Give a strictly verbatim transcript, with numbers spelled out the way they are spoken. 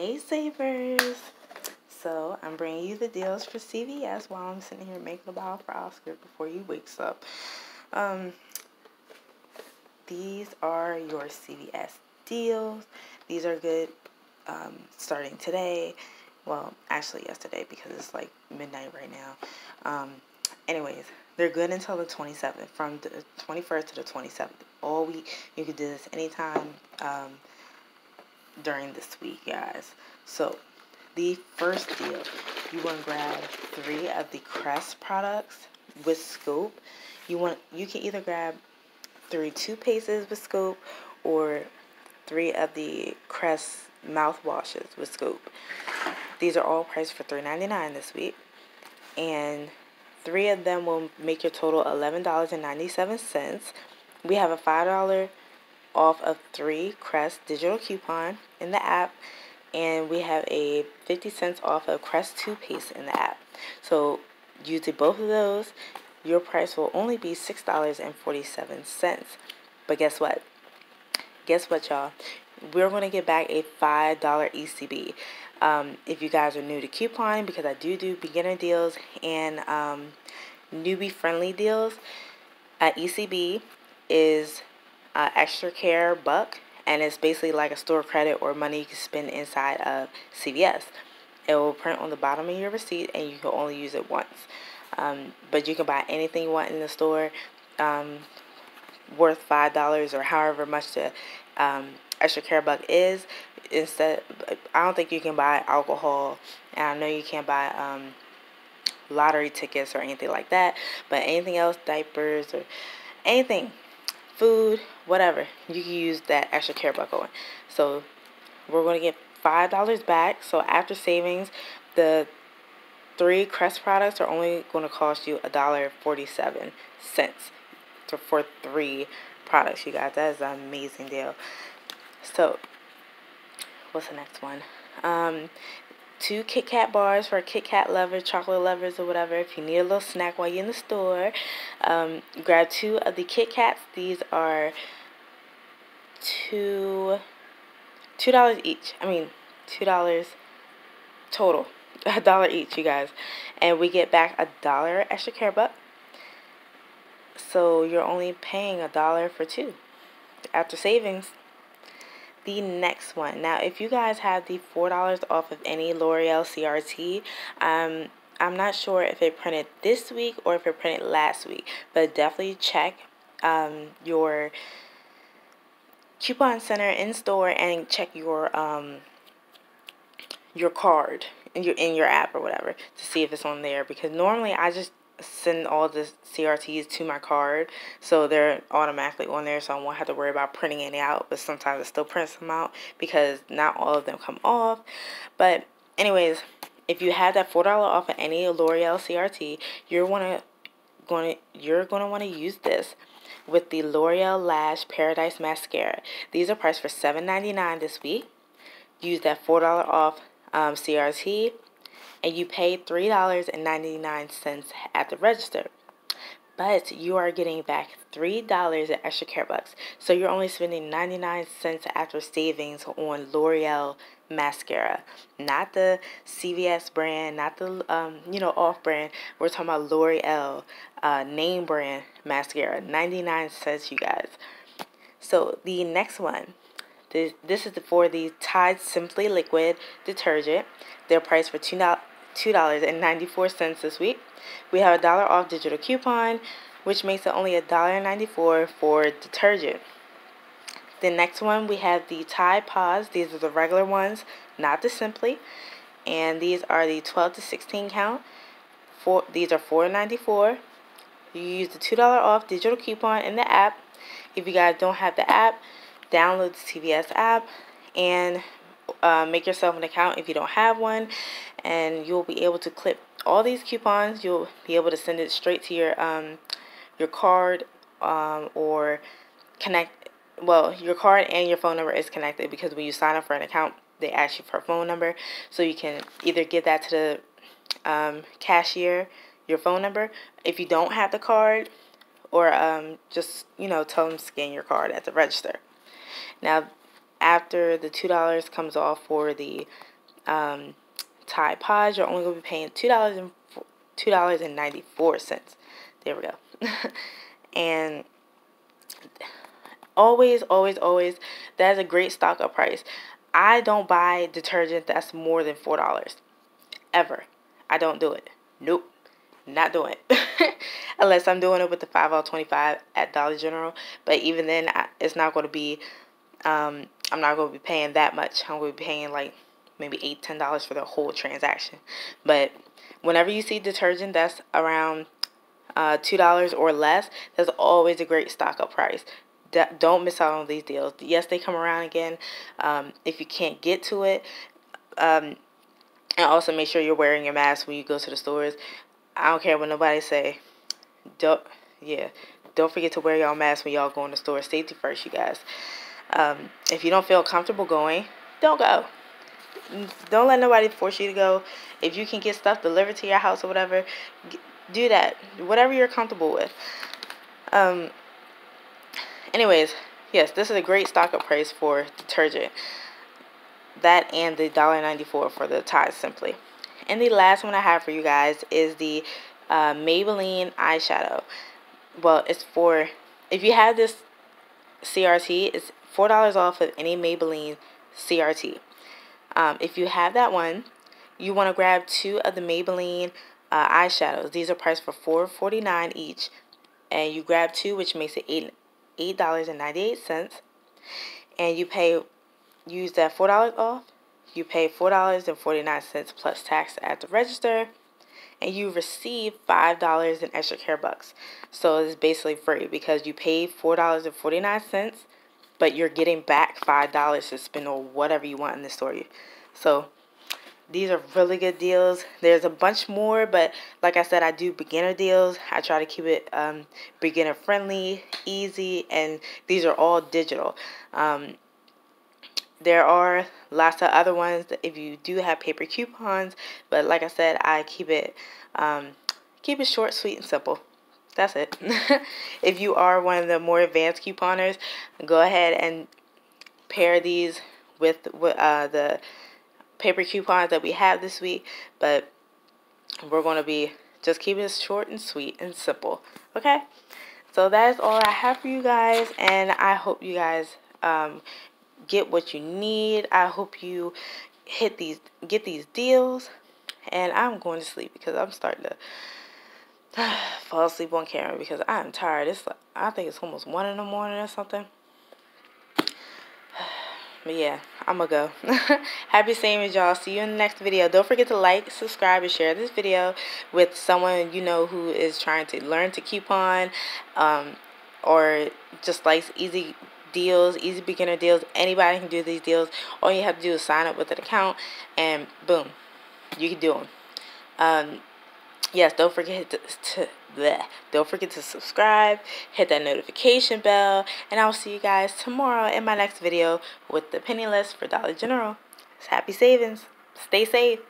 Hey savers! So I'm bringing you the deals for C V S while I'm sitting here making a bottle for Oscar before he wakes up. Um, these are your C V S deals. These are good um, starting today. Well, actually yesterday because it's like midnight right now. Um, anyways, they're good until the twenty-seventh, from the twenty-first to the twenty-seventh. All week. You can do this anytime. Um, during this week, guys. So the first deal, you want to grab three of the Crest products with scope. You want you can either grab three toothpastes with scope or three of the Crest mouthwashes with scope. These are all priced for three ninety-nine this week, and three of them will make your total eleven dollars and ninety-seven cents. We have a five dollar off of three Crest digital coupon in the app, and we have a fifty cents off of Crest toothpaste in the app. So using both of those, your price will only be six dollars and forty-seven cents. But guess what? Guess what, y'all? We're going to get back a five dollar E C B. Um, if you guys are new to couponing, because I do do beginner deals and um, newbie-friendly deals, at E C B is Uh, extra care buck, and it's basically like a store credit or money you can spend inside of C V S. It will print on the bottom of your receipt, and you can only use it once. Um, but you can buy anything you want in the store, um, worth five dollars or however much the um, extra care buck is. Instead, I don't think you can buy alcohol, and I know you can't buy um, lottery tickets or anything like that. But anything else, diapers or anything. Food, whatever, you can use that extra care buck on. So we're going to get five dollars back. So after savings, the three Crest products are only going to cost you a dollar forty-seven cents for three products. You guys, that is an amazing deal. So what's the next one? Um, two Kit Kat bars for Kit Kat lovers, chocolate lovers, or whatever. If you need a little snack while you're in the store, um, grab two of the Kit Kats. These are two, two dollars each. I mean, two dollars total, a dollar each, you guys. And we get back a dollar extra care buck. So you're only paying a dollar for two after savings. The next one. Now, if you guys have the four dollars off of any L'Oreal C R T, um, I'm not sure if it printed this week or if it printed last week, but definitely check um, your coupon center in store and check your um, your card in your in your app or whatever to see if it's on there, because normally I just send all the C R Ts to my card, so they're automatically on there, so I won't have to worry about printing any out. But sometimes it still prints them out because not all of them come off. But anyways, if you have that four dollar off of any L'Oreal C R T, you're wanna gonna you're gonna want to use this with the L'Oreal Lash Paradise mascara. These are priced for seven ninety-nine this week. Use that four dollar off um, C R T. And you pay three dollars and ninety-nine cents at the register. But you are getting back three dollars at extra care bucks. So you're only spending ninety-nine cents after savings on L'Oreal mascara. Not the C V S brand, not the, um, you know, off brand. We're talking about L'Oreal uh, name brand mascara. ninety-nine cents, you guys. So the next one. This, this is for the Tide Simply Liquid Detergent. They're priced for two dollars and ninety-four cents this week. We have a dollar off digital coupon, which makes it only a dollar ninety-four for detergent. The next one, we have the Tide Pods. These are the regular ones, not the Simply. And these are the twelve to sixteen count. Four, these are four ninety-four. You use the two dollar off digital coupon in the app. If you guys don't have the app, download the C V S app and uh, make yourself an account if you don't have one, and you'll be able to clip all these coupons. You'll be able to send it straight to your um your card um or connect. Well, your card and your phone number is connected, because when you sign up for an account, they ask you for a phone number, so you can either give that to the um, cashier, your phone number, if you don't have the card, or um just you know tell them to scan your card at the register. Now, after the two dollars comes off for the um, Tide Pods, you're only going to be paying two dollars and ninety-four cents. There we go. And always, always, always, that is a great stock up price. I don't buy detergent that's more than four dollars. Ever. I don't do it. Nope. Not doing it. Unless I'm doing it with the five all twenty-five at Dollar General. But even then, I, it's not going to be, um, I'm not going to be paying that much. I'm going to be paying like maybe eight dollars, ten dollars for the whole transaction. But whenever you see detergent that's around uh, two dollars or less, that's always a great stock up price. D don't miss out on these deals. Yes, they come around again. Um, if you can't get to it, um, and also make sure you're wearing your mask when you go to the stores. I don't care what nobody say. Don't, yeah, don't forget to wear y'all mask when y'all go in the store. Safety first, you guys. Um, if you don't feel comfortable going, don't go. Don't let nobody force you to go. If you can get stuff delivered to your house or whatever, do that. Whatever you're comfortable with. Um. Anyways, yes, this is a great stock up price for detergent. That and the one ninety-four for the Tide Simply. And the last one I have for you guys is the uh, Maybelline eyeshadow. Well, it's for, if you have this C R T, it's four dollars off of any Maybelline C R T. Um, if you have that one, you want to grab two of the Maybelline uh, eyeshadows. These are priced for four forty-nine each. And you grab two, which makes it eight dollars. eight dollars and ninety-eight cents, and you pay, use that four dollars off, you pay four dollars and forty-nine cents plus tax at the register, and you receive five dollars in extra care bucks. So it's basically free because you pay four dollars and forty-nine cents, but you're getting back five dollars to spend on whatever you want in the store. So these are really good deals. There's a bunch more, but like I said, I do beginner deals. I try to keep it um, beginner friendly, easy, and these are all digital. Um, there are lots of other ones if you do have paper coupons, but like I said, I keep it um, keep it short, sweet, and simple. That's it. If you are one of the more advanced couponers, go ahead and pair these with uh, the paper coupons that we have this week, but we're going to be just keeping it short and sweet and simple. Okay, so that is all I have for you guys, and I hope you guys um, get what you need. I hope you hit these, get these deals, and I'm going to sleep because I'm starting to fall asleep on camera because I'm tired. It's like, I think it's almost one in the morning or something. But yeah, I'm gonna go. Happy seeing you, y'all. See you in the next video. Don't forget to like, subscribe, and share this video with someone you know who is trying to learn to coupon, um, or just likes easy deals, easy beginner deals. Anybody can do these deals. All you have to do is sign up with an account, and boom, you can do them. Um, yes, don't forget to, to bleh, don't forget to subscribe, hit that notification bell, and I'll see you guys tomorrow in my next video with the penny list for Dollar General. Happy savings. Stay safe.